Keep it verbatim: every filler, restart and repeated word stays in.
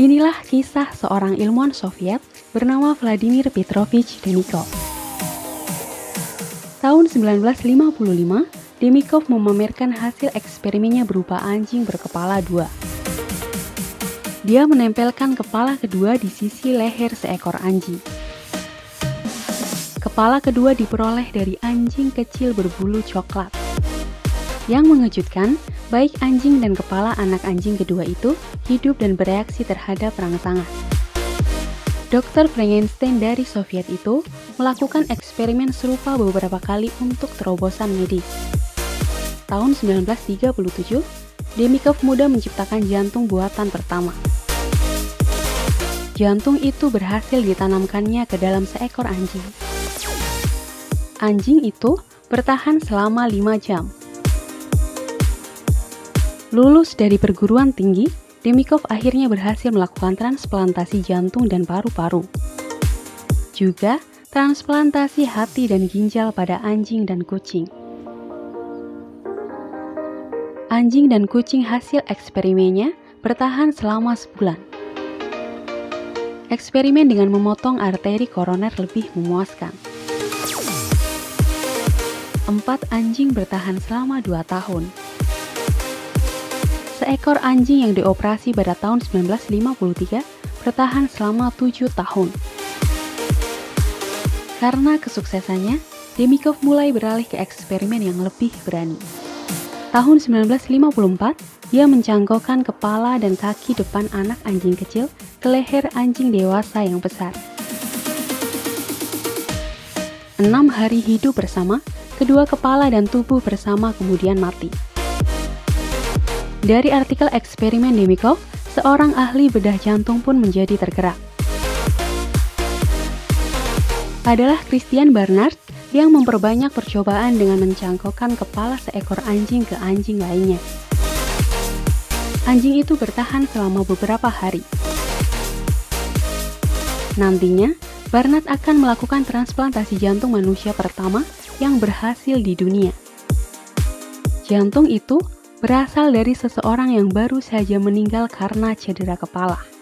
Inilah kisah seorang ilmuwan Soviet bernama Vladimir Petrovich Demikhov. Tahun seribu sembilan ratus lima puluh lima, Demikhov memamerkan hasil eksperimennya berupa anjing berkepala dua. Dia menempelkan kepala kedua di sisi leher seekor anjing. Kepala kedua diperoleh dari anjing kecil berbulu coklat. Yang mengejutkan, baik anjing dan kepala anak anjing kedua itu hidup dan bereaksi terhadap rangsangan. Dokter Frankenstein dari Soviet itu melakukan eksperimen serupa beberapa kali untuk terobosan medis. Tahun seribu sembilan ratus tiga puluh tujuh, Demikhov muda menciptakan jantung buatan pertama. Jantung itu berhasil ditanamkannya ke dalam seekor anjing. Anjing itu bertahan selama lima jam. Lulus dari perguruan tinggi, Demikhov akhirnya berhasil melakukan transplantasi jantung dan paru-paru. Juga transplantasi hati dan ginjal pada anjing dan kucing. Anjing dan kucing hasil eksperimennya bertahan selama sebulan. Eksperimen dengan memotong arteri koroner lebih memuaskan. Empat anjing bertahan selama dua tahun. Seekor anjing yang dioperasi pada tahun seribu sembilan ratus lima puluh tiga bertahan selama tujuh tahun. Karena kesuksesannya, Demikhov mulai beralih ke eksperimen yang lebih berani. Tahun seribu sembilan ratus lima puluh empat, dia mencangkokkan kepala dan kaki depan anak anjing kecil ke leher anjing dewasa yang besar. Enam hari hidup bersama, kedua kepala dan tubuh bersama kemudian mati. Dari artikel eksperimen Demikhov, seorang ahli bedah jantung pun menjadi tergerak. Adalah Christiaan Barnard yang memperbanyak percobaan dengan mencangkokkan kepala seekor anjing ke anjing lainnya. Anjing itu bertahan selama beberapa hari. Nantinya, Barnard akan melakukan transplantasi jantung manusia pertama yang berhasil di dunia. Jantung itu berasal dari seseorang yang baru saja meninggal karena cedera kepala.